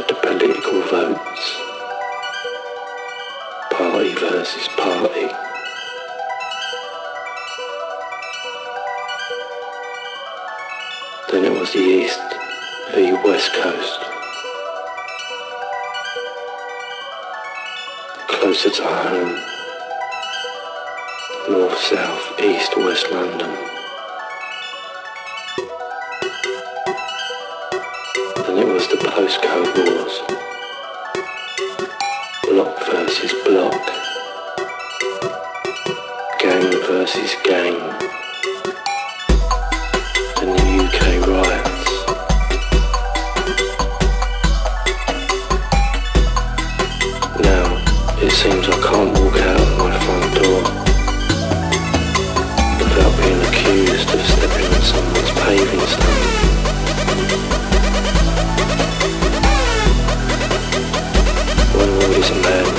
led to political votes, party versus party. Then it was the East v West Coast. Closer to home, north, south, east, west London. Then it was the postcode wars, block versus block, gang versus gang, and the UK riots. It seems I can't walk out of my front door without being accused of stepping on someone's paving stone. When all is a man